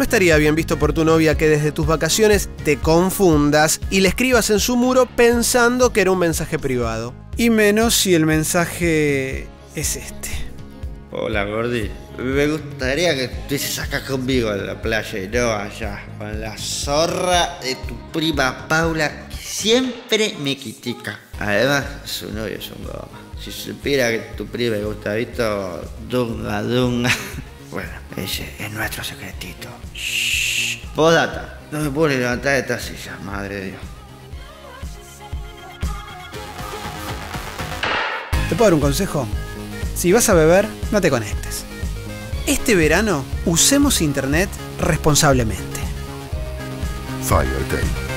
No estaría bien visto por tu novia que desde tus vacaciones te confundas y le escribas en su muro pensando que era un mensaje privado. Y menos si el mensaje es este. Hola, Gordi. Me gustaría que estuvieses acá conmigo en la playa y no allá, con la zorra de tu prima Paula, que siempre me critica. Además, su novio es un goma. Si supiera que tu prima y Gustavito, dunga, dunga. Bueno, ese es nuestro secretito. Shhh. Postdata. No me puedo levantar de esta silla, madre de Dios. ¿Te puedo dar un consejo? Si vas a beber, no te conectes. Este verano, usemos internet responsablemente. Fibertel.